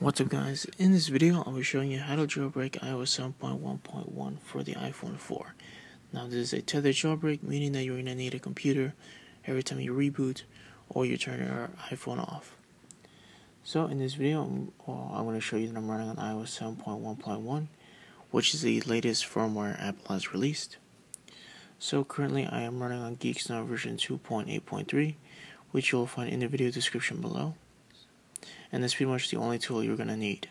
What's up guys, in this video I'll be showing you how to jailbreak iOS 7.1.1 for the iPhone 4. Now this is a tethered jailbreak, meaning that you're going to need a computer every time you reboot or you turn your iPhone off. So in this video I'm going to show you that I'm running on iOS 7.1.1, which is the latest firmware Apple has released. So currently I am running on GeekSn0w version 2.8.3, which you'll find in the video description below. And that's pretty much the only tool you're going to need.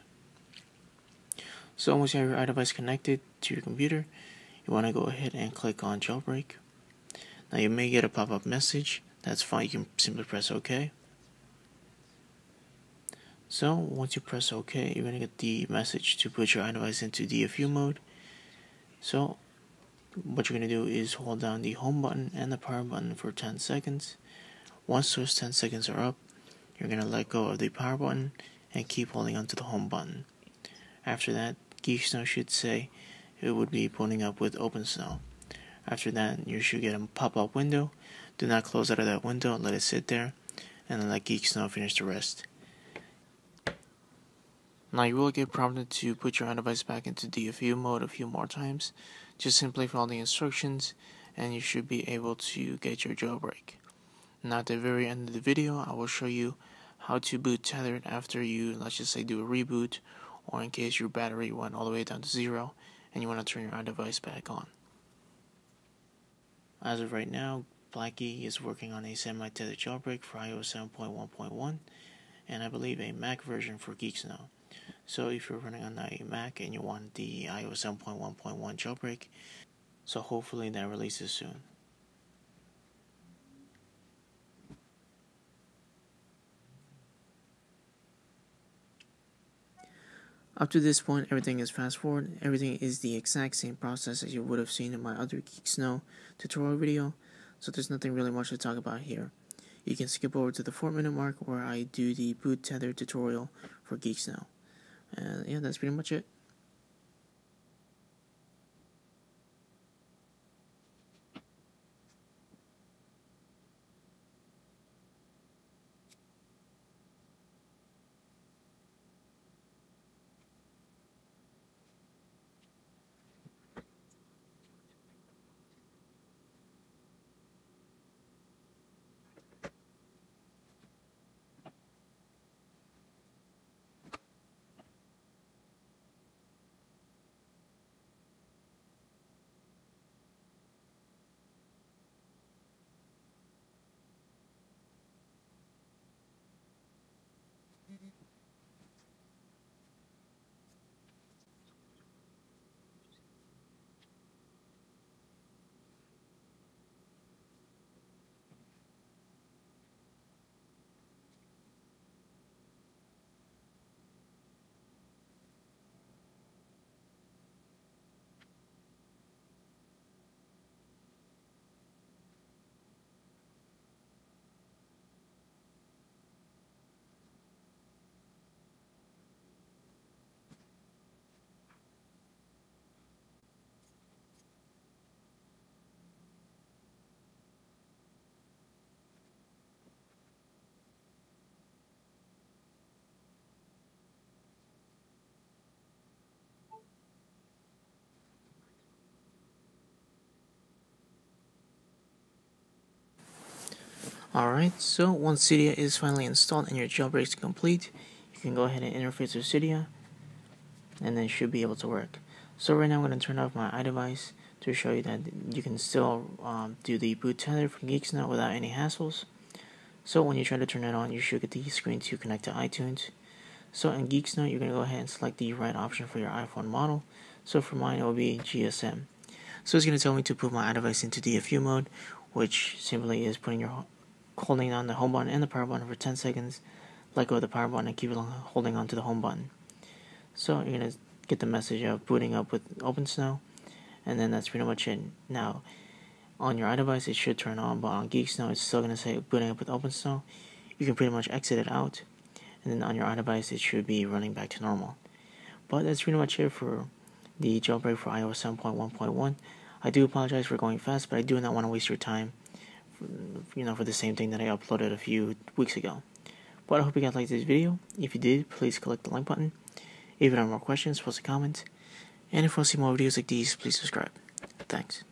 So once you have your iDevice connected to your computer, you want to go ahead and click on jailbreak. Now you may get a pop-up message. That's fine, you can simply press OK. So once you press OK, you're going to get the message to put your iDevice into DFU mode. So what you're going to do is hold down the home button and the power button for 10 seconds. Once those 10 seconds are up, you're going to let go of the power button and keep holding onto the home button. After that, GeekSn0w should say it would be booting up with OpenSn0w. After that, you should get a pop-up window. Do not close out of that window, let it sit there, and then let GeekSn0w finish the rest. Now you will get prompted to put your iDevice back into DFU mode a few more times. Just simply follow the instructions and you should be able to get your jailbreak. Now at the very end of the video, I will show you how to boot tethered after you, let's just say, do a reboot, or in case your battery went all the way down to zero and you want to turn your iDevice back on. As of right now, BlackE is working on a semi-tethered jailbreak for iOS 7.1.1 and I believe a Mac version for GeekSn0w. So if you're running on a Mac and you want the iOS 7.1.1 jailbreak, so hopefully that releases soon. Up to this point, everything is fast forward, everything is the exact same process as you would have seen in my other GeekSn0w tutorial video, so there's nothing really much to talk about here. You can skip over to the 4-minute mark where I do the boot tether tutorial for GeekSn0w. And yeah, that's pretty much it. Alright, so once Cydia is finally installed and your jailbreak is complete, you can go ahead and interface with Cydia, and then it should be able to work. So right now I'm going to turn off my iDevice to show you that you can still do the boot tether from GeekSn0w without any hassles. So when you try to turn it on, you should get the screen to connect to iTunes. So in GeekSn0w, you're going to go ahead and select the right option for your iPhone model. So for mine, it will be GSM. So it's going to tell me to put my iDevice into DFU mode, which simply is putting your holding down the home button and the power button for 10 seconds, let go of the power button and keep holding on to the home button. So you're going to get the message of booting up with OpenSn0w, and then that's pretty much it. Now, on your iDevice it should turn on, but on GeekSn0w it's still going to say booting up with OpenSn0w. You can pretty much exit it out, and then on your iDevice it should be running back to normal. But that's pretty much it for the jailbreak for iOS 7.1.1. I do apologize for going fast, but I do not want to waste your time, you know, for the same thing that I uploaded a few weeks ago. But I hope you guys liked this video. If you did, please click the like button. If you have more questions, post a comment. And if you want to see more videos like these, please subscribe. Thanks.